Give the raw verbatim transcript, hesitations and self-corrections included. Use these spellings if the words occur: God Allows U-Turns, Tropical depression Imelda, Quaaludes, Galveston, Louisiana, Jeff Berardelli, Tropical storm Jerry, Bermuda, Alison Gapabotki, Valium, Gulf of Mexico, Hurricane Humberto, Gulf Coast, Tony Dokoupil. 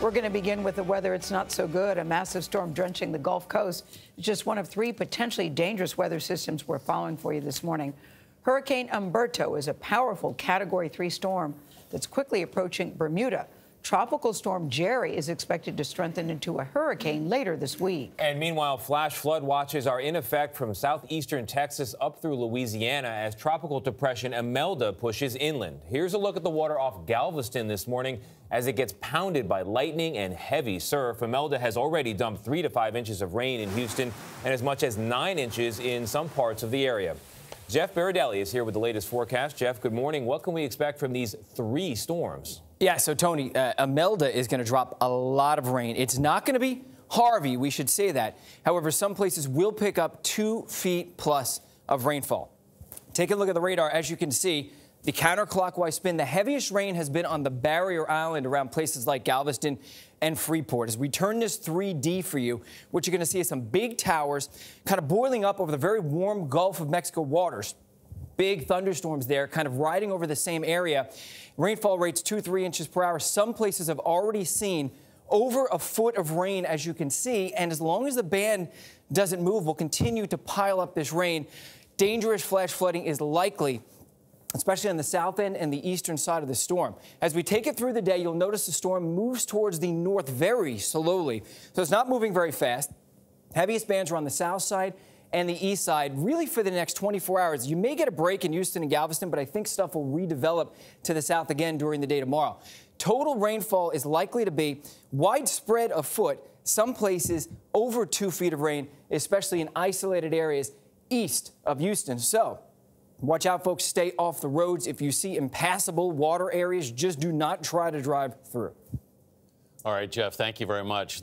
We're going to begin with the weather. It's not so good. A massive storm drenching the Gulf Coast. It's just one of three potentially dangerous weather systems we're following for you this morning. Hurricane Humberto is a powerful Category three storm that's quickly approaching Bermuda. Tropical storm Jerry is expected to strengthen into a hurricane later this week. And meanwhile, flash flood watches are in effect from southeastern Texas up through Louisiana as tropical depression Imelda pushes inland. Here's a look at the water off Galveston this morning as it gets pounded by lightning and heavy surf. Imelda has already dumped three to five inches of rain in Houston and as much as nine inches in some parts of the area. Jeff Berardelli is here with the latest forecast. Jeff, good morning. What can we expect from these three storms? Yeah, so Tony, uh, Imelda is going to drop a lot of rain. It's not going to be Harvey, we should say that. However, some places will pick up two feet plus of rainfall. Take a look at the radar. As you can see, the counterclockwise spin, the heaviest rain has been on the barrier island around places like Galveston and Freeport. As we turn this three D for you, what you're going to see is some big towers kind of boiling up over the very warm Gulf of Mexico waters. Big thunderstorms there, kind of riding over the same area. Rainfall rates two, three inches per hour. Some places have already seen over a foot of rain, as you can see. And as long as the band doesn't move, we'll continue to pile up this rain. Dangerous flash flooding is likely, especially on the south end and the eastern side of the storm. As we take it through the day, you'll notice the storm moves towards the north very slowly. So it's not moving very fast. Heaviest bands are on the south side and the east side, really for the next twenty-four hours. You may get a break in Houston and Galveston, but I think stuff will redevelop to the south again during the day tomorrow. Total rainfall is likely to be widespread a foot, some places over two feet of rain, especially in isolated areas east of Houston. So watch out, folks. Stay off the roads. If you see impassable water areas, just do not try to drive through. All right, Jeff, thank you very much.